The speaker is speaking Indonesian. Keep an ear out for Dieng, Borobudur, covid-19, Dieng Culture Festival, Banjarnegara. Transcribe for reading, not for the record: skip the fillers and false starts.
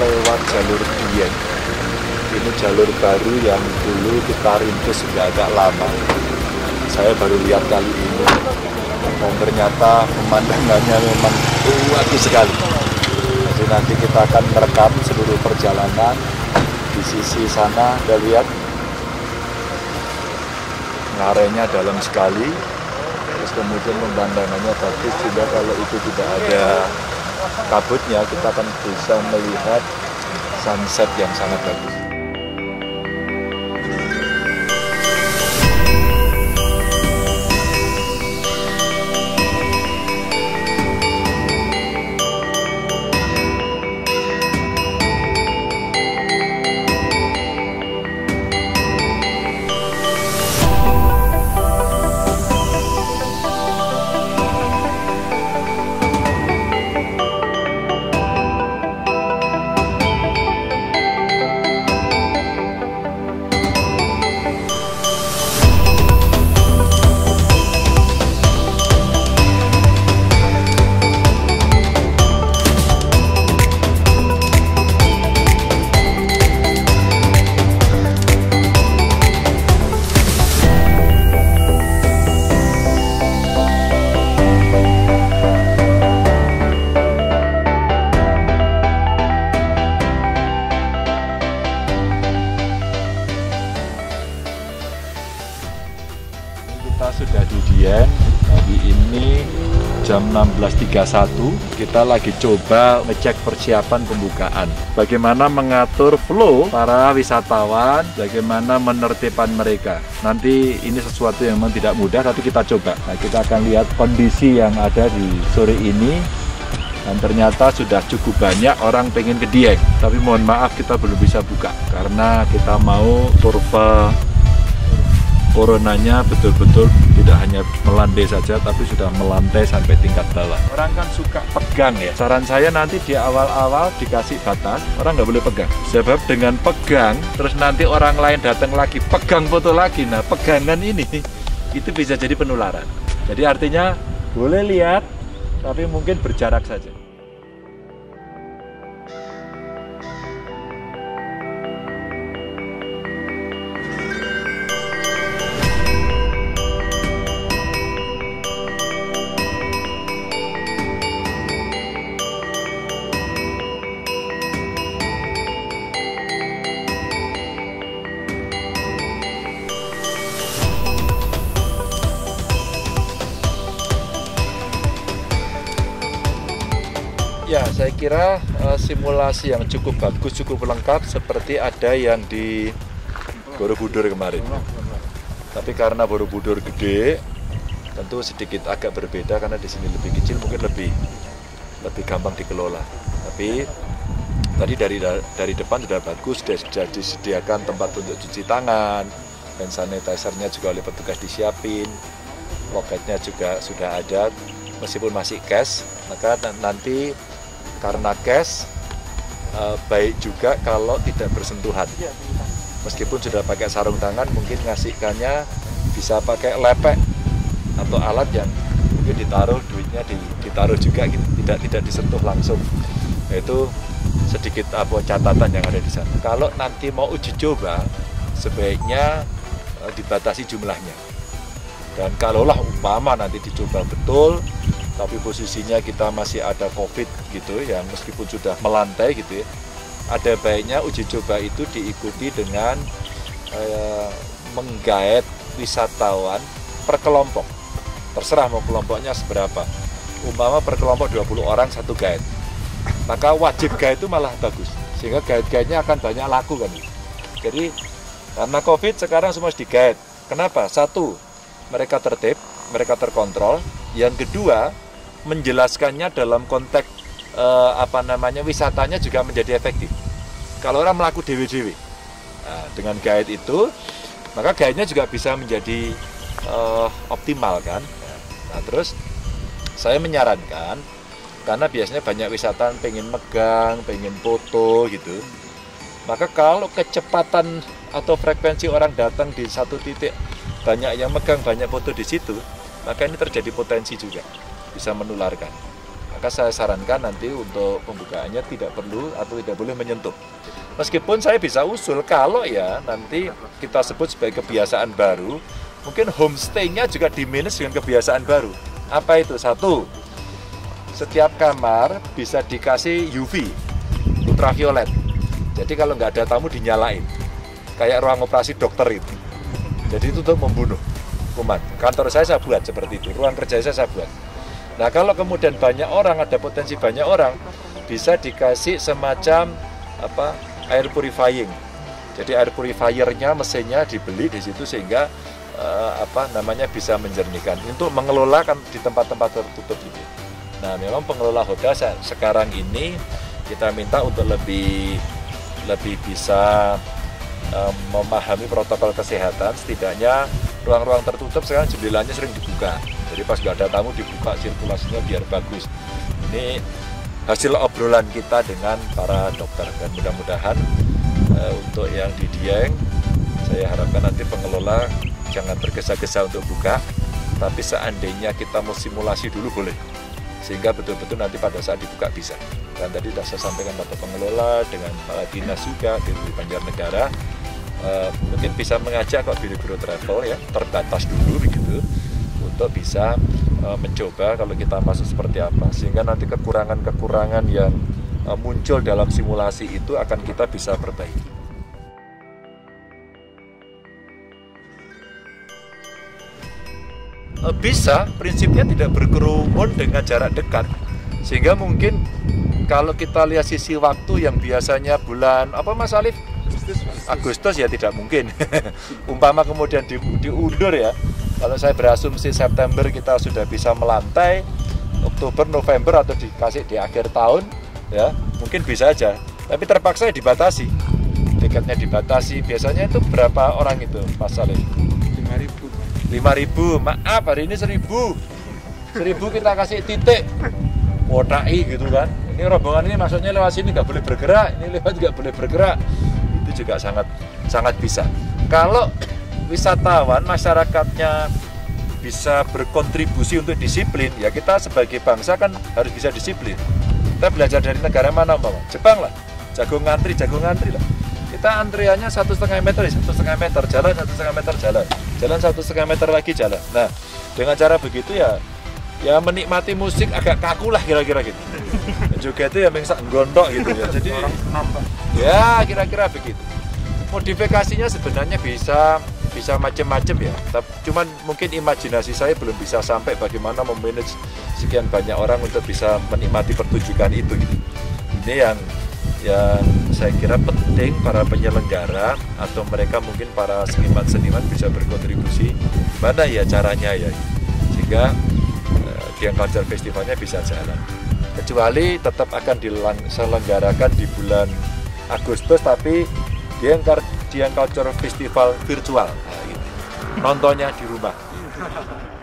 lewat jalur Dieng. Ini jalur baru yang dulu kita rintis sudah agak lama. Saya baru lihat kali ini, dan ternyata pemandangannya memang luas sekali. Jadi nanti kita akan merekam seluruh perjalanan. Di sisi sana, Anda lihat ngarenya dalam sekali. Terus kemudian pemandangannya bagus juga. Kalau itu tidak ada kabutnya, kita akan bisa melihat sunset yang sangat bagus. Sudah di Dieng, pagi ini jam 16.31 kita lagi coba ngecek persiapan pembukaan. Bagaimana mengatur flow para wisatawan, bagaimana menertibkan mereka. Nanti ini sesuatu yang memang tidak mudah, tapi kita coba. Nah, kita akan lihat kondisi yang ada di sore ini. Dan ternyata sudah cukup banyak orang pengen ke Dieng. Tapi mohon maaf kita belum bisa buka, karena kita mau turve coronanya betul-betul tidak hanya melandai saja, tapi sudah melantai sampai tingkat bawah. Orang kan suka pegang ya. Saran saya nanti di awal-awal dikasih batas, orang nggak boleh pegang. Sebab dengan pegang, terus nanti orang lain datang lagi, pegang foto lagi. Nah, pegangan ini, itu bisa jadi penularan. Jadi artinya, boleh lihat, tapi mungkin berjarak saja. Ya, saya kira simulasi yang cukup bagus, cukup lengkap seperti ada yang di Borobudur kemarin. Tapi karena Borobudur gede, tentu sedikit agak berbeda karena di sini lebih kecil, mungkin lebih gampang dikelola. Tapi tadi dari depan sudah bagus, sudah disediakan tempat untuk cuci tangan, hand sanitizer-nya juga oleh petugas disiapin, loketnya juga sudah ada, meskipun masih cash. Maka nanti karena cash baik juga kalau tidak bersentuhan. Meskipun sudah pakai sarung tangan, mungkin ngasihkannya bisa pakai lepek atau alat yang mungkin ditaruh duitnya ditaruh juga gitu, tidak disentuh langsung. Itu sedikit apa catatan yang ada di sana. Kalau nanti mau uji coba, sebaiknya dibatasi jumlahnya. Dan kalaulah umpama nanti dicoba betul, tapi posisinya kita masih ada COVID gitu ya, meskipun sudah melantai gitu ya, ada baiknya uji coba itu diikuti dengan menggaet wisatawan per kelompok. Terserah mau kelompoknya seberapa. Umpama per kelompok 20 orang satu gaet, maka wajib gaet itu malah bagus, sehingga gaet-gaetnya akan banyak laku kan. Jadi karena COVID sekarang semua digaet. Kenapa? Satu, mereka tertib, mereka terkontrol. Yang kedua, menjelaskannya dalam konteks wisatanya juga menjadi efektif. Kalau orang melaku dewi-dewi, nah, dengan guide itu, maka guide-nya juga bisa menjadi optimal kan. Nah, terus saya menyarankan, karena biasanya banyak wisatawan pengen megang, pengen foto gitu, maka kalau kecepatan atau frekuensi orang datang di satu titik banyak yang megang, banyak foto di situ, maka ini terjadi potensi juga bisa menularkan. Maka saya sarankan nanti untuk pembukaannya tidak perlu atau tidak boleh menyentuh. Meskipun saya bisa usul kalau ya nanti kita sebut sebagai kebiasaan baru, mungkin homestay-nya juga diminish dengan kebiasaan baru. Apa itu? Satu, setiap kamar bisa dikasih UV, ultraviolet. Jadi kalau nggak ada tamu dinyalain, kayak ruang operasi dokter itu. Jadi itu untuk membunuh kuman. Kantor saya buat seperti itu, ruang kerja saya buat. Nah kalau kemudian banyak orang, ada potensi banyak orang, bisa dikasih semacam air purifying. Jadi air purifiernya, mesinnya dibeli di situ sehingga bisa menjernihkan untuk mengelola kan di tempat-tempat tertutup ini. Nah memang pengelola hotel sekarang ini kita minta untuk lebih bisa memahami protokol kesehatan. Setidaknya ruang-ruang tertutup sekarang jendelanya sering dibuka. Jadi pas nggak ada tamu dibuka sirkulasinya biar bagus. Ini hasil obrolan kita dengan para dokter, dan mudah-mudahan untuk yang di Dieng, saya harapkan nanti pengelola jangan tergesa-gesa untuk buka, tapi seandainya kita mau simulasi dulu boleh, sehingga betul-betul nanti pada saat dibuka bisa. Dan tadi sudah saya sampaikan pada pengelola dengan para dinas juga di Banjarnegara, mungkin bisa mengajak kok biro-biro travel ya terbatas dulu begitu untuk bisa mencoba kalau kita masuk seperti apa, sehingga nanti kekurangan-kekurangan yang muncul dalam simulasi itu akan kita bisa perbaiki. Bisa, prinsipnya tidak berkerumun dengan jarak dekat, sehingga mungkin kalau kita lihat sisi waktu yang biasanya bulan apa Mas Alif? Agustus ya tidak mungkin. Umpama kemudian diundur ya. Kalau saya berasumsi September kita sudah bisa melantai, Oktober, November atau dikasih di akhir tahun, ya mungkin bisa aja. Tapi terpaksa dibatasi, tiketnya dibatasi. Biasanya itu berapa orang itu, Mas Saleh? 5.000. Maaf hari ini 1.000. 1.000 kita kasih titik, wotai gitu kan. Ini rombongan ini maksudnya lewat sini nggak boleh bergerak, ini lewat nggak boleh bergerak. Itu juga sangat bisa. Kalau wisatawan, masyarakatnya bisa berkontribusi untuk disiplin, ya kita sebagai bangsa kan harus bisa disiplin. Kita belajar dari negara mana, Mbak? Jepang lah, jago ngantri lah. Kita antriannya 1,5 meter, 1,5 meter jalan, 1,5 meter jalan, jalan 1,5 meter lagi jalan. Nah, dengan cara begitu ya menikmati musik agak kaku lah kira-kira gitu. Juga itu ya mengsak gondok gitu ya. Jadi ya kira-kira begitu. Modifikasinya sebenarnya bisa macam-macam ya. Cuman mungkin imajinasi saya belum bisa sampai bagaimana memanage sekian banyak orang untuk bisa menikmati pertunjukan itu gitu. Ini yang saya kira penting para penyelenggara atau mereka mungkin para seniman-seniman bisa berkontribusi mana ya caranya ya. Sehingga Dieng Culture Festivalnya bisa jalan. Kecuali tetap akan diselenggarakan di bulan Agustus tapi Dieng Culture Festival virtual, nah, gitu. Nontonnya di rumah.